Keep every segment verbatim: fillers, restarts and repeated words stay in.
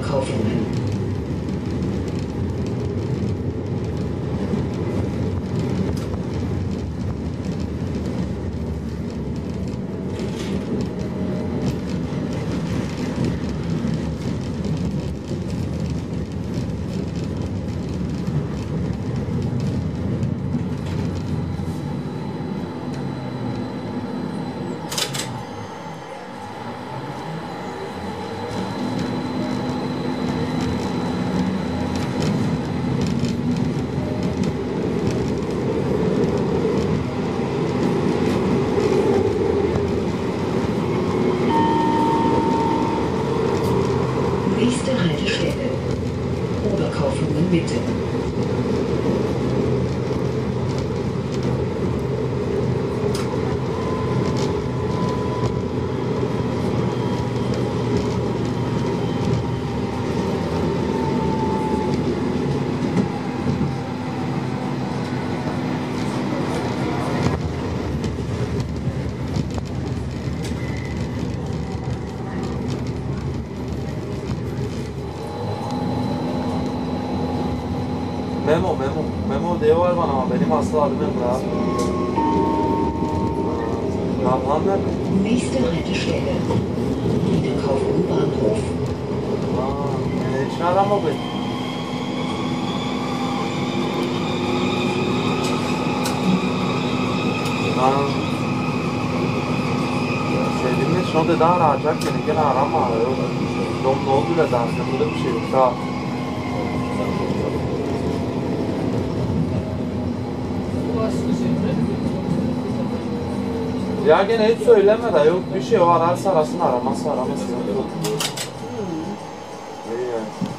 Kaufungen. Memo, Memo, Memo diyorlar bana ama benim hasta abim ya. Ne yapalım ben? Nächste Haltestelle. Niederkaufung Bahnhof. Aa, hiç arama beni. Ben... Sevdiğimiz şimdi daha rahatlar beni. Gene arama. Dom ne oldu da dersin? Burada bir şey yok. Daha... Ya gene hiç söyleme de yok bir şey o ararsa arasın aramazsa aramazsın. İyi yani.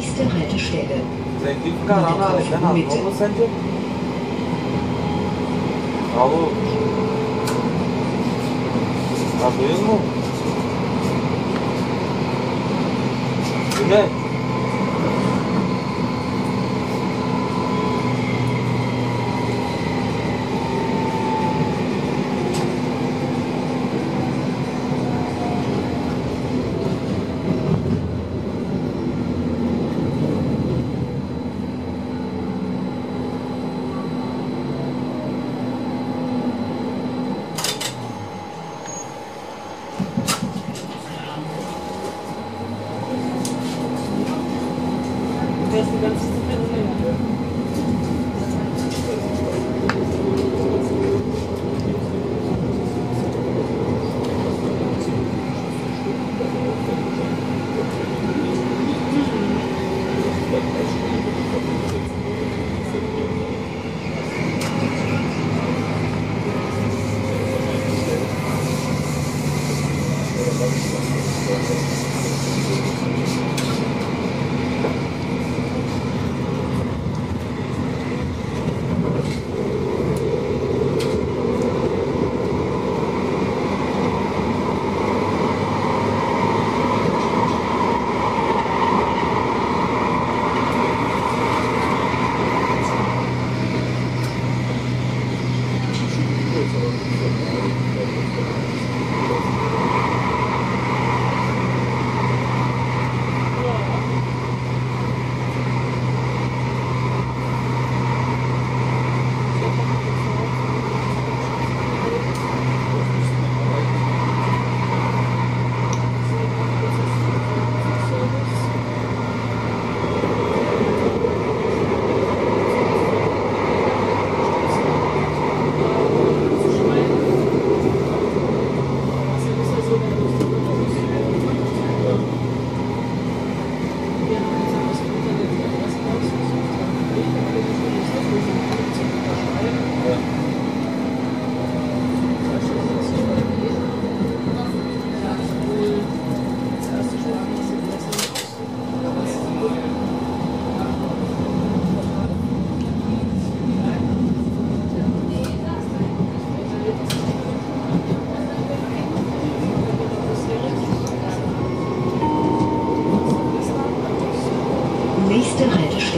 Nächste Haltestelle. Zengin kararını halinden aldın mı sence? Alo. Anlıyor mu? Güne.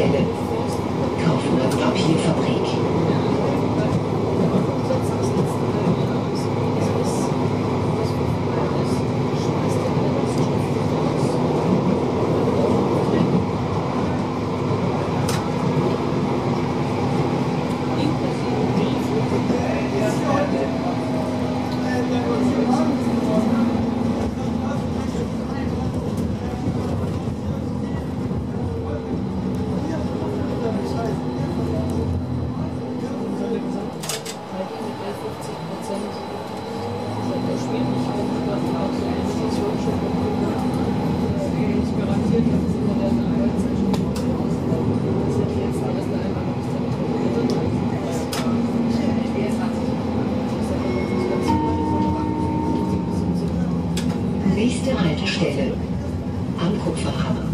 Papiermüll. Kaufmann Papierfabrik. Nächste Haltestelle am Kupferhammer.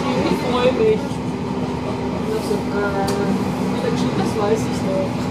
Ich freue mich. Ich habe so, äh, das weiß ich noch.